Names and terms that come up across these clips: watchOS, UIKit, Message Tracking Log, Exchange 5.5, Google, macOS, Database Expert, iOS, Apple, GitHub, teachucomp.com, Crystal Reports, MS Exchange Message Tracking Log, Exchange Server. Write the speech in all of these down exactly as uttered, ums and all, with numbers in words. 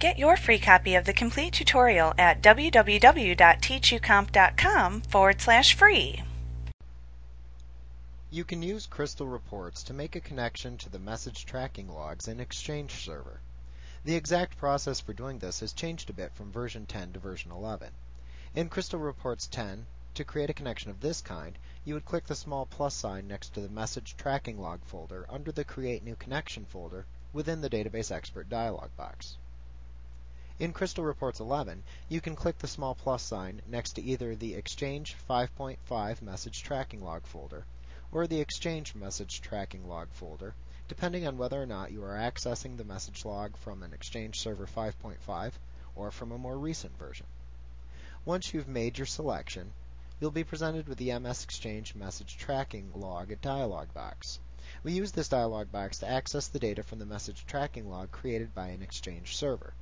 Get your free copy of the complete tutorial at www.teachucomp.com forward slash free. You can use Crystal Reports to make a connection to the message tracking logs in Exchange Server. The exact process for doing this has changed a bit from version ten to version eleven. In Crystal Reports ten, to create a connection of this kind, you would click the small plus sign next to the Message Tracking Log folder under the Create New Connection folder within the Database Expert dialog box. In Crystal Reports eleven, you can click the small plus sign next to either the Exchange five point five Message Tracking Log folder or the Exchange Message Tracking Log folder, depending on whether or not you are accessing the message log from an Exchange Server five point five or from a more recent version. Once you've made your selection, you'll be presented with the M S Exchange Message Tracking Log dialog box. We use this dialog box to access the data from the message tracking log created by an Exchange Server.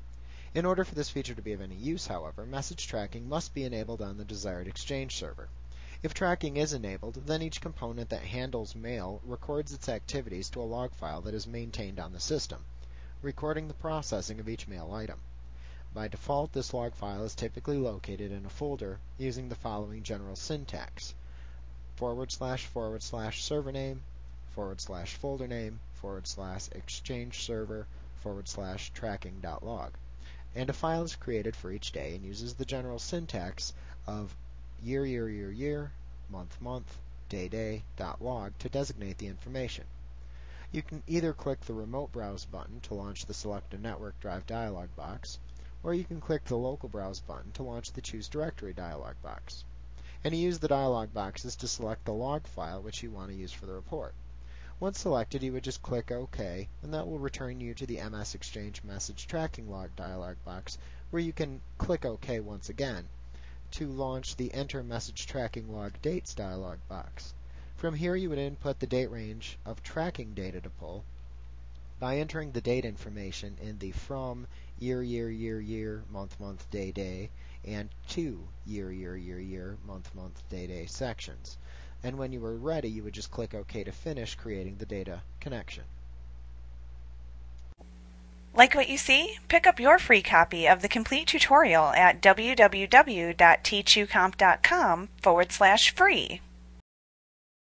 In order for this feature to be of any use, however, message tracking must be enabled on the desired Exchange Server. If tracking is enabled, then each component that handles mail records its activities to a log file that is maintained on the system, recording the processing of each mail item. By default, this log file is typically located in a folder using the following general syntax: forward slash forward slash server name, forward slash folder name, forward slash Exchange Server, forward slash tracking.log. And a file is created for each day and uses the general syntax of year, year, year, year, month, month, day, day, dot log to designate the information. You can either click the Remote Browse button to launch the Select a Network Drive dialog box, or you can click the Local Browse button to launch the Choose Directory dialog box. And you use the dialog boxes to select the log file which you want to use for the report. Once selected, you would just click OK, and that will return you to the M S Exchange Message Tracking Log dialog box, where you can click OK once again to launch the Enter Message Tracking Log Dates dialog box. From here, you would input the date range of tracking data to pull by entering the date information in the from year, year, year, year, month, month, day, day, and to year, year, year, year, month, month, day, day sections. And when you were ready, you would just click OK to finish creating the data connection. Like what you see? Pick up your free copy of the complete tutorial at www.teachucomp.com forward slash free.